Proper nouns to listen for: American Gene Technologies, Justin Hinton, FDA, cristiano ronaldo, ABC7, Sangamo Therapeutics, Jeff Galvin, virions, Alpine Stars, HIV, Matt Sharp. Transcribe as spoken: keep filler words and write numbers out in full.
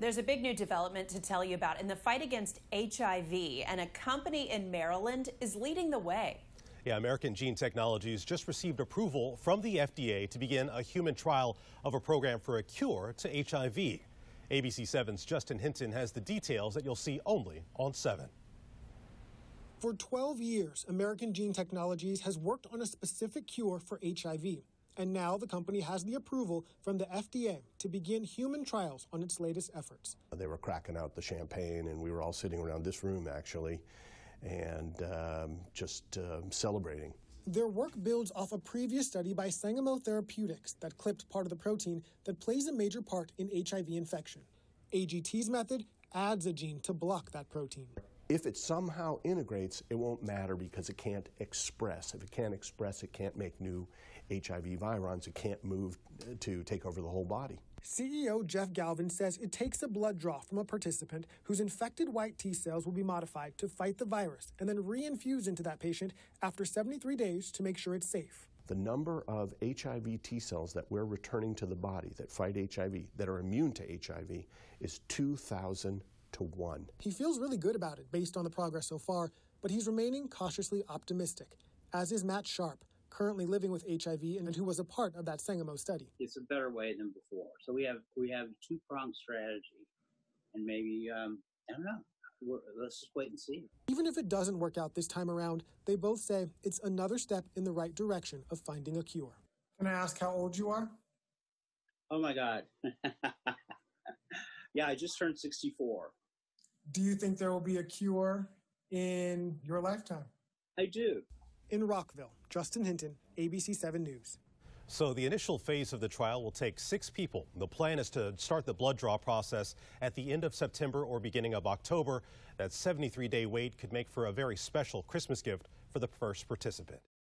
There's a big new development to tell you about in the fight against H I V, and a company in Maryland is leading the way. Yeah, American Gene Technologies just received approval from the F D A to begin a human trial of a program for a cure to H I V. A B C seven's Justin Hinton has the details that you'll see only on seven. For twelve years, American Gene Technologies has worked on a specific cure for H I V. And now the company has the approval from the F D A to begin human trials on its latest efforts. They were cracking out the champagne, and we were all sitting around this room, actually, and um, just uh, celebrating. Their work builds off a previous study by Sangamo Therapeutics that clipped part of the protein that plays a major part in H I V infection. A G T's method adds a gene to block that protein. If it somehow integrates, it won't matter because it can't express. If it can't express, it can't make new H I V virons. It can't move to take over the whole body. C E O Jeff Galvin says it takes a blood draw from a participant whose infected white T cells will be modified to fight the virus and then reinfuse into that patient after seventy-three days to make sure it's safe. The number of H I V T cells that we're returning to the body that fight H I V, that are immune to H I V, is two thousand to one. He feels really good about it based on the progress so far, but he's remaining cautiously optimistic, as is Matt Sharp, currently living with H I V and who was a part of that Sangamo study. It's a better way than before. So we have we have a two-pronged strategy, and maybe, um, I don't know, We're, let's just wait and see. Even if it doesn't work out this time around, they both say it's another step in the right direction of finding a cure. Can I ask how old you are? Oh, my God. Yeah, I just turned sixty-four. Do you think there will be a cure in your lifetime? I do. In Rockville, Justin Hinton, A B C seven News. So the initial phase of the trial will take six people. The plan is to start the blood draw process at the end of September or beginning of October. That seventy-three day wait could make for a very special Christmas gift for the first participant.